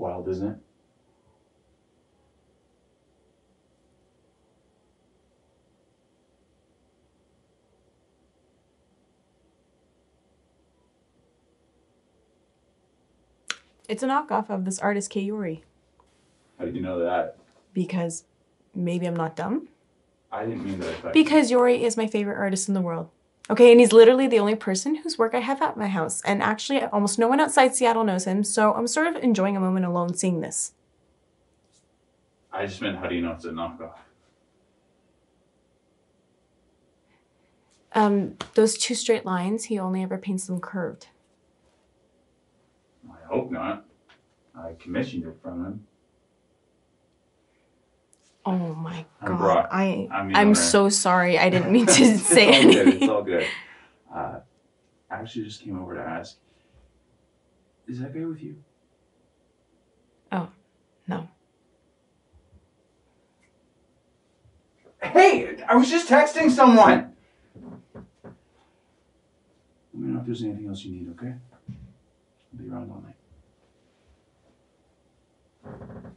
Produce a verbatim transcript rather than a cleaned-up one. wild, isn't it? It's a knockoff of this artist, Kaori. How did you know that? Because maybe I'm not dumb. I didn't mean that. I because Yori is my favorite artist in the world. Okay, and he's literally the only person whose work I have at my house. And actually, almost no one outside Seattle knows him, so I'm sort of enjoying a moment alone seeing this. I just meant, how do you know it's a knockoff? Um, those two straight lines, he only ever paints them curved. I hope not. I commissioned it from him. Oh my God, I, I mean, I'm right. So sorry. I didn't mean to say anything. Good. It's all good. Uh, I actually just came over to ask, is that good with you? Oh, no. Hey, I was just texting someone. Let me know if there's anything else you need, okay? I'll be around all night.